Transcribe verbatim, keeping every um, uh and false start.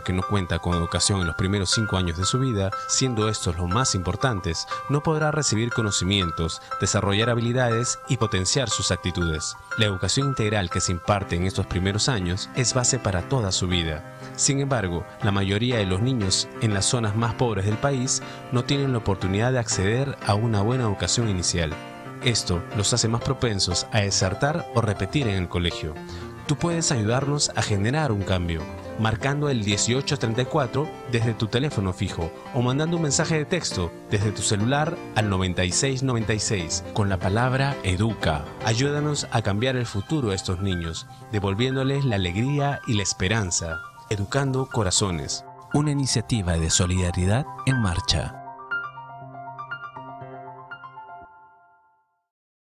niño que no cuenta con educación en los primeros cinco años de su vida, siendo estos los más importantes, no podrá recibir conocimientos, desarrollar habilidades y potenciar sus actitudes. La educación integral que se imparte en estos primeros años es base para toda su vida. Sin embargo, la mayoría de los niños en las zonas más pobres del país no tienen la oportunidad de acceder a una buena educación inicial. Esto los hace más propensos a desertar o repetir en el colegio. Tú puedes ayudarnos a generar un cambio, marcando el dieciocho treinta y cuatro desde tu teléfono fijo o mandando un mensaje de texto desde tu celular al noventa y seis noventa y seis con la palabra EDUCA. Ayúdanos a cambiar el futuro de estos niños, devolviéndoles la alegría y la esperanza. Educando Corazones, una iniciativa de Solidaridad en Marcha.